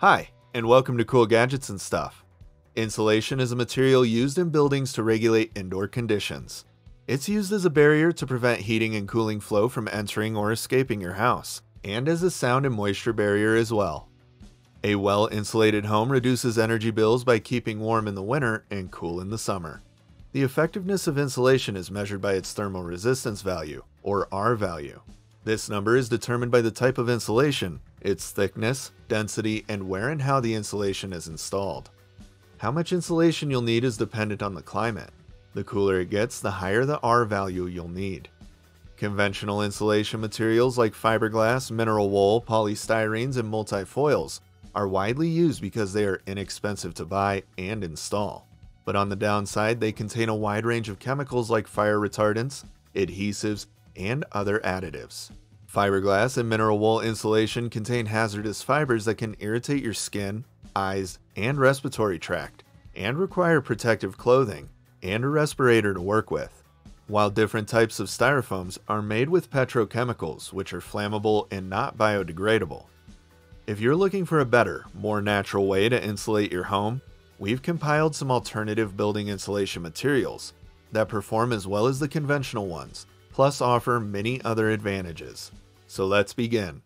Hi, and welcome to Cool Gadgets and Stuff. Insulation is a material used in buildings to regulate indoor conditions. It's used as a barrier to prevent heating and cooling flow from entering or escaping your house, and as a sound and moisture barrier as well. A well-insulated home reduces energy bills by keeping warm in the winter and cool in the summer. The effectiveness of insulation is measured by its thermal resistance value, or R value. This number is determined by the type of insulation, its thickness, density, and where and how the insulation is installed. How much insulation you'll need is dependent on the climate. The cooler it gets, the higher the R value you'll need. Conventional insulation materials like fiberglass, mineral wool, polystyrenes, and multifoils are widely used because they are inexpensive to buy and install. But on the downside, they contain a wide range of chemicals like fire retardants, adhesives, and other additives. Fiberglass and mineral wool insulation contain hazardous fibers that can irritate your skin, eyes, and respiratory tract, and require protective clothing and a respirator to work with. While different types of styrofoams are made with petrochemicals, which are flammable and not biodegradable. If you're looking for a better, more natural way to insulate your home, we've compiled some alternative building insulation materials that perform as well as the conventional ones, plus offer many other advantages. So let's begin.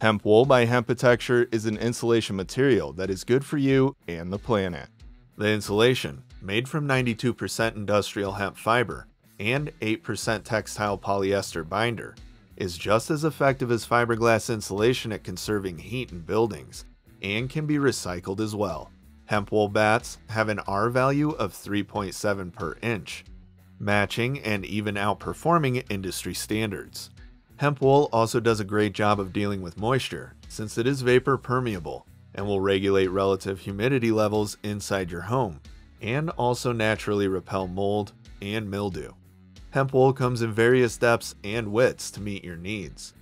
Hemp wool by Hempitecture is an insulation material that is good for you and the planet. The insulation, made from 92% industrial hemp fiber and 8% textile polyester binder, is just as effective as fiberglass insulation at conserving heat in buildings and can be recycled as well. Hemp wool bats have an R value of 3.7 per inch, matching and even outperforming industry standards. Hemp wool also does a great job of dealing with moisture, since it is vapor permeable and will regulate relative humidity levels inside your home, and also naturally repel mold and mildew. Hemp wool comes in various depths and widths to meet your needs.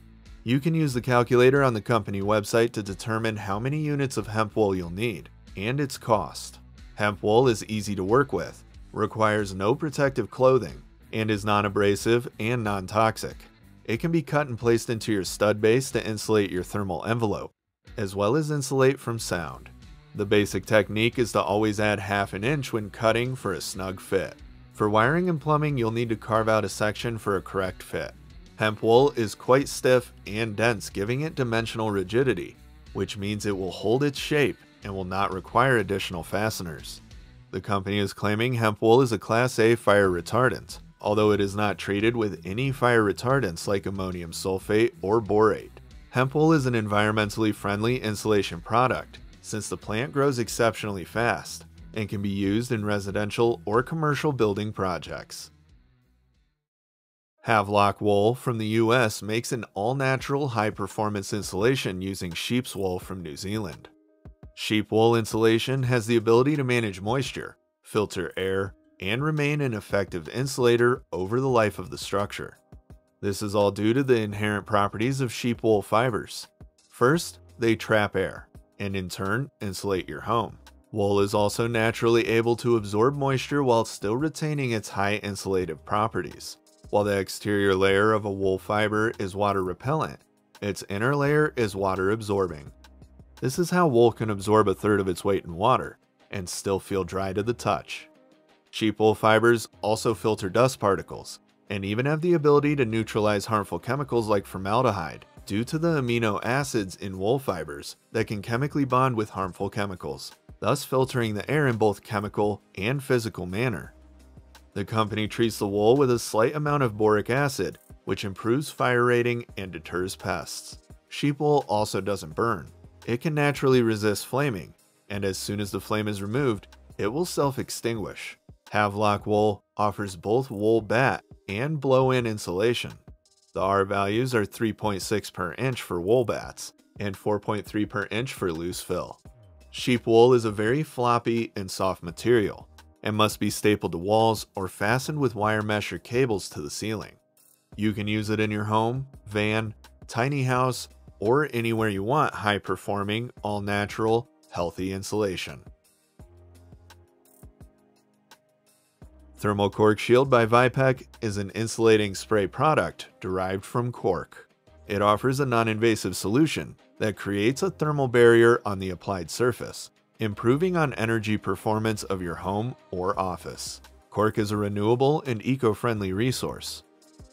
You can use the calculator on the company website to determine how many units of hemp wool you'll need and its cost. Hemp wool is easy to work with, requires no protective clothing, and is non-abrasive and non-toxic. It can be cut and placed into your stud base to insulate your thermal envelope, as well as insulate from sound. The basic technique is to always add half an inch when cutting for a snug fit. For wiring and plumbing, you'll need to carve out a section for a correct fit. Hemp wool is quite stiff and dense, giving it dimensional rigidity, which means it will hold its shape and will not require additional fasteners. The company is claiming hemp wool is a Class A fire retardant, although it is not treated with any fire retardants like ammonium sulfate or borate. Hemp wool is an environmentally friendly insulation product, since the plant grows exceptionally fast and can be used in residential or commercial building projects. Havelock Wool from the US makes an all-natural high-performance insulation using sheep's wool from New Zealand. Sheep wool insulation has the ability to manage moisture, filter air, and remain an effective insulator over the life of the structure. This is all due to the inherent properties of sheep wool fibers. First, they trap air, and in turn, insulate your home. Wool is also naturally able to absorb moisture while still retaining its high insulative properties. While the exterior layer of a wool fiber is water repellent, its inner layer is water absorbing. This is how wool can absorb a third of its weight in water and still feel dry to the touch. Sheep wool fibers also filter dust particles, and even have the ability to neutralize harmful chemicals like formaldehyde due to the amino acids in wool fibers that can chemically bond with harmful chemicals, thus filtering the air in both chemical and physical manner. The company treats the wool with a slight amount of boric acid, which improves fire rating and deters pests. Sheep wool also doesn't burn. It can naturally resist flaming, and as soon as the flame is removed, it will self-extinguish. Havelock Wool offers both wool bat and blow-in insulation. The R values are 3.6 per inch for wool bats and 4.3 per inch for loose fill. Sheep wool is a very floppy and soft material and must be stapled to walls or fastened with wire mesh or cables to the ceiling. You can use it in your home, van, tiny house, or anywhere you want high-performing, all-natural, healthy insulation. Thermal CorkShield by Vipec is an insulating spray product derived from cork. It offers a non-invasive solution that creates a thermal barrier on the applied surface, improving on energy performance of your home or office. Cork is a renewable and eco-friendly resource.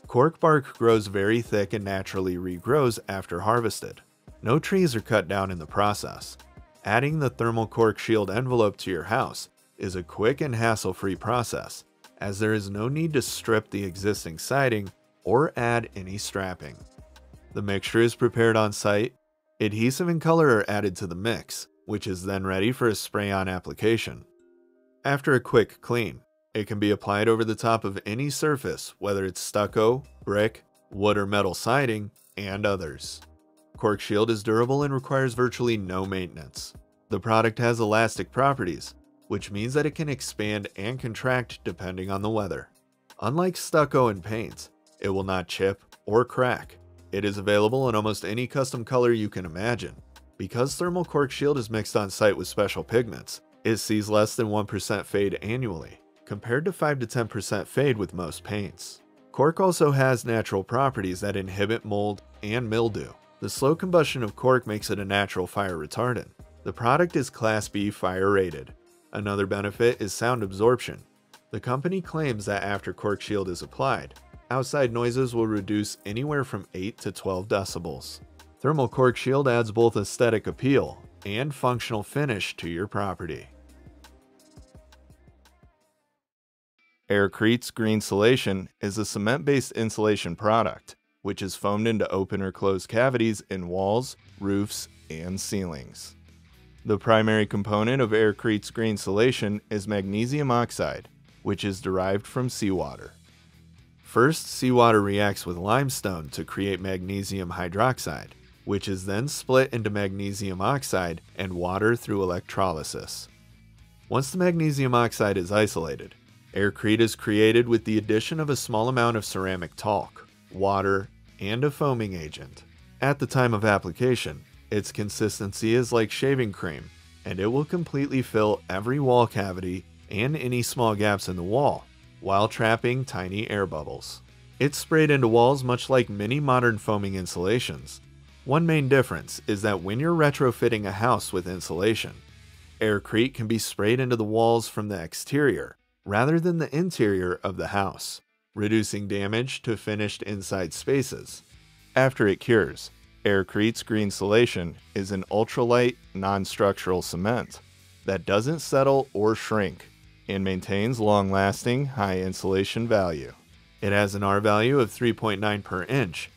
Cork bark grows very thick and naturally regrows after harvested. No trees are cut down in the process. Adding the Thermal CorkShield envelope to your house is a quick and hassle-free process, as there is no need to strip the existing siding or add any strapping. The mixture is prepared on site. Adhesive and color are added to the mix, which is then ready for a spray-on application. After a quick clean, it can be applied over the top of any surface, whether it's stucco, brick, wood or metal siding, and others. CorkShield is durable and requires virtually no maintenance. The product has elastic properties, which means that it can expand and contract depending on the weather. Unlike stucco and paints, it will not chip or crack. It is available in almost any custom color you can imagine. Because Thermal CorkShield is mixed on site with special pigments, it sees less than 1% fade annually, compared to 5 to 10% fade with most paints. Cork also has natural properties that inhibit mold and mildew. The slow combustion of cork makes it a natural fire retardant. The product is Class B fire rated. Another benefit is sound absorption. The company claims that after CorkShield is applied, outside noises will reduce anywhere from 8 to 12 decibels. Thermal CorkShield adds both aesthetic appeal and functional finish to your property. Aircrete's Greensulation is a cement-based insulation product, which is foamed into open or closed cavities in walls, roofs, and ceilings. The primary component of Aircrete's Greensulation is magnesium oxide, which is derived from seawater. First, seawater reacts with limestone to create magnesium hydroxide, which is then split into magnesium oxide and water through electrolysis. Once the magnesium oxide is isolated, Aircrete is created with the addition of a small amount of ceramic talc, water, and a foaming agent. At the time of application, its consistency is like shaving cream, and it will completely fill every wall cavity and any small gaps in the wall, while trapping tiny air bubbles. It's sprayed into walls much like many modern foaming insulations. One main difference is that when you're retrofitting a house with insulation, Aircrete can be sprayed into the walls from the exterior, rather than the interior of the house, reducing damage to finished inside spaces. After it cures, Aircrete's Greensulation is an ultralight, non-structural cement that doesn't settle or shrink and maintains long-lasting, high insulation value. It has an R value of 3.9 per inch.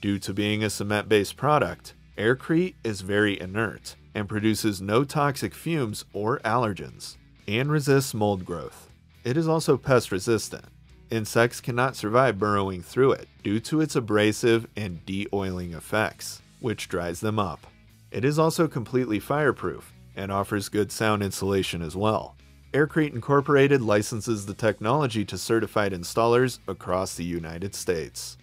Due to being a cement-based product, Aircrete is very inert and produces no toxic fumes or allergens, and resists mold growth. It is also pest resistant. Insects cannot survive burrowing through it due to its abrasive and de-oiling effects, which dries them up. It is also completely fireproof and offers good sound insulation as well. Aircrete Incorporated licenses the technology to certified installers across the United States.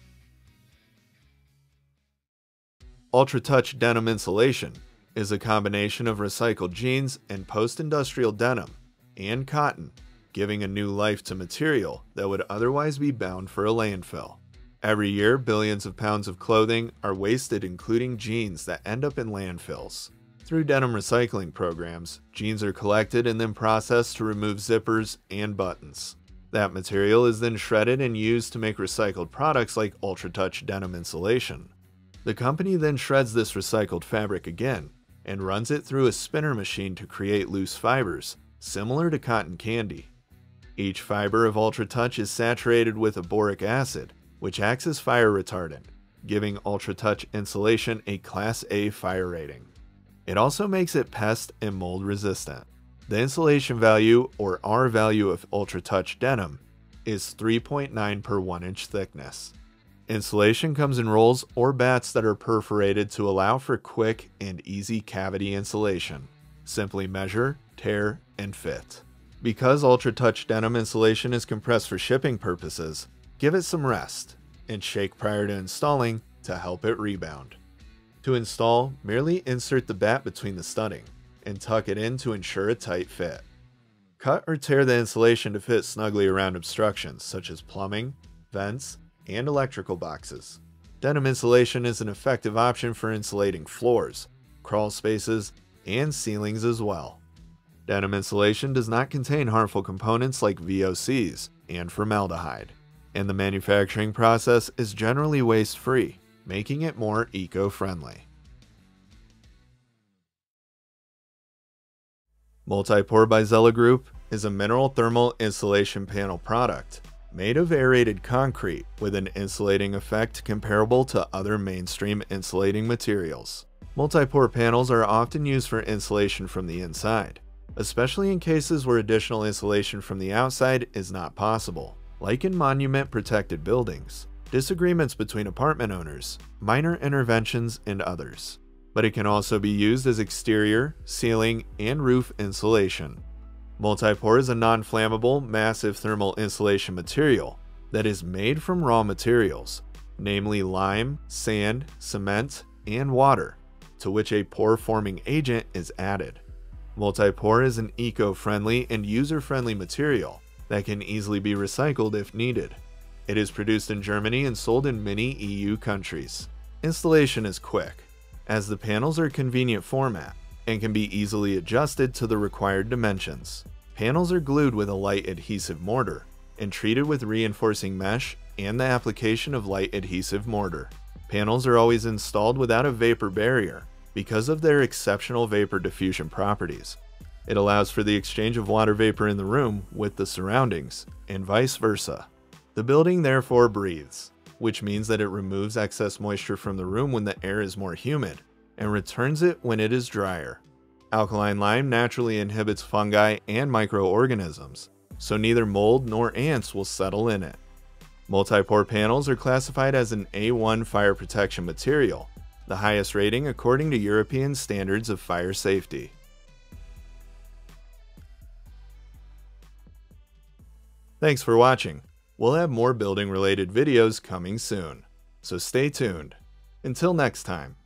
UltraTouch Denim Insulation is a combination of recycled jeans and post-industrial denim and cotton, giving a new life to material that would otherwise be bound for a landfill. Every year, billions of pounds of clothing are wasted, including jeans that end up in landfills. Through denim recycling programs, jeans are collected and then processed to remove zippers and buttons. That material is then shredded and used to make recycled products like UltraTouch Denim Insulation. The company then shreds this recycled fabric again and runs it through a spinner machine to create loose fibers, similar to cotton candy. Each fiber of UltraTouch is saturated with boric acid, which acts as fire retardant, giving UltraTouch insulation a Class A fire rating. It also makes it pest and mold resistant. The insulation value, or R value, of UltraTouch denim is 3.9 per 1 inch thickness. Insulation comes in rolls or bats that are perforated to allow for quick and easy cavity insulation. Simply measure, tear, and fit. Because UltraTouch denim insulation is compressed for shipping purposes, give it some rest and shake prior to installing to help it rebound. To install, merely insert the bat between the studding and tuck it in to ensure a tight fit. Cut or tear the insulation to fit snugly around obstructions such as plumbing, vents, and electrical boxes. Denim insulation is an effective option for insulating floors, crawl spaces, and ceilings as well. Denim insulation does not contain harmful components like VOCs and formaldehyde, and the manufacturing process is generally waste-free, making it more eco-friendly. Multipore by Zella Group is a mineral thermal insulation panel product made of aerated concrete with an insulating effect comparable to other mainstream insulating materials. Multipore panels are often used for insulation from the inside, especially in cases where additional insulation from the outside is not possible, like in monument-protected buildings, disagreements between apartment owners, minor interventions, and others. But it can also be used as exterior, ceiling, and roof insulation. Multipore is a non-flammable, massive thermal insulation material that is made from raw materials, namely lime, sand, cement, and water, to which a pore-forming agent is added. Multipore is an eco-friendly and user-friendly material that can easily be recycled if needed. It is produced in Germany and sold in many EU countries. Installation is quick, as the panels are convenient format and can be easily adjusted to the required dimensions. Panels are glued with a light adhesive mortar and treated with reinforcing mesh and the application of light adhesive mortar. Panels are always installed without a vapor barrier because of their exceptional vapor diffusion properties. It allows for the exchange of water vapor in the room with the surroundings, and vice versa. The building therefore breathes, which means that it removes excess moisture from the room when the air is more humid, and returns it when it is drier. Alkaline lime naturally inhibits fungi and microorganisms, so neither mold nor ants will settle in it. Multipore panels are classified as an A1 fire protection material, the highest rating according to European standards of fire safety. Thanks for watching. We'll have more building related videos coming soon, so stay tuned. Until next time.